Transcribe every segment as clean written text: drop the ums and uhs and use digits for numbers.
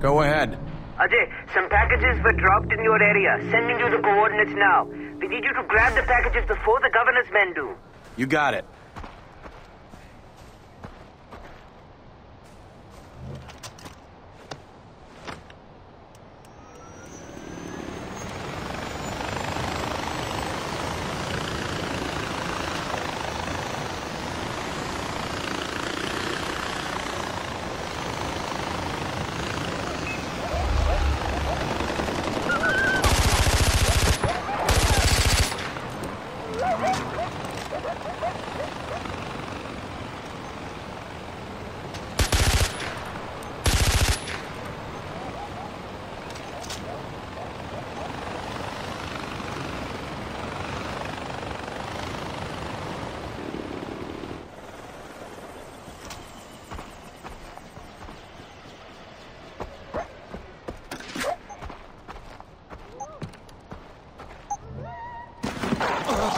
Go ahead. Ajay, some packages were dropped in your area. Sending you the coordinates now. We need you to grab the packages before the governor's men do. You got it.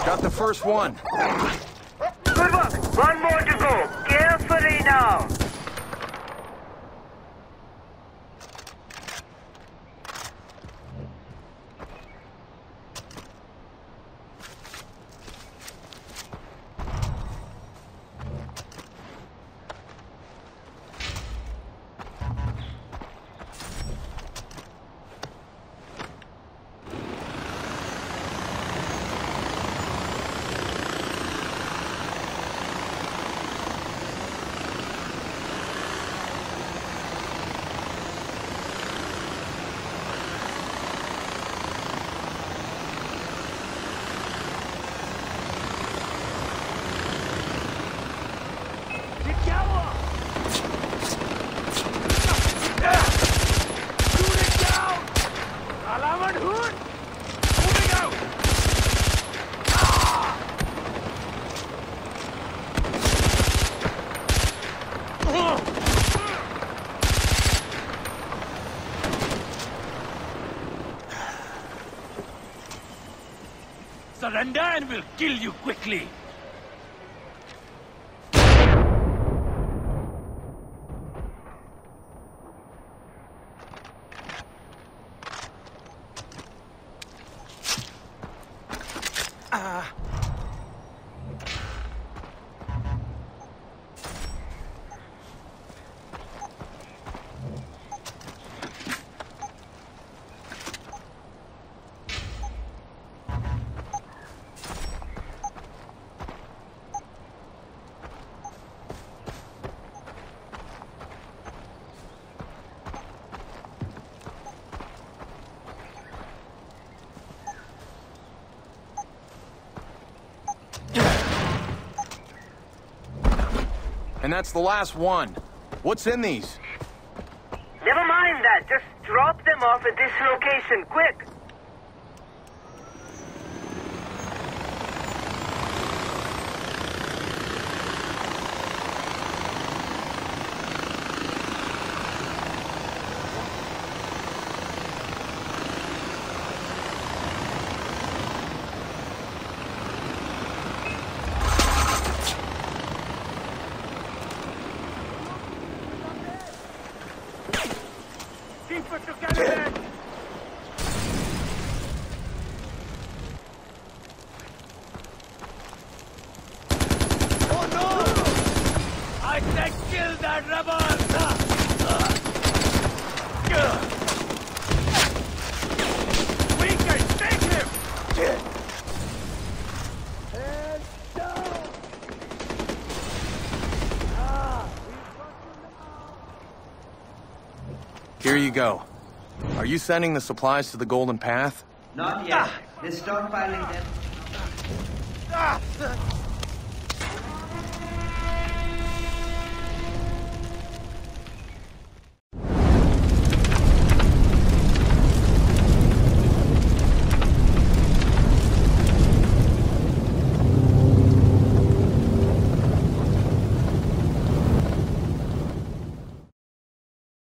Got the first one. Good luck. One more to go. Carefully now. Surrender and we'll kill you quickly! And that's the last one. What's in these? Never mind that. Just drop them off at this location, quick. Here you go. Are you sending the supplies to the Golden Path? Not yet. They're stockpiling them.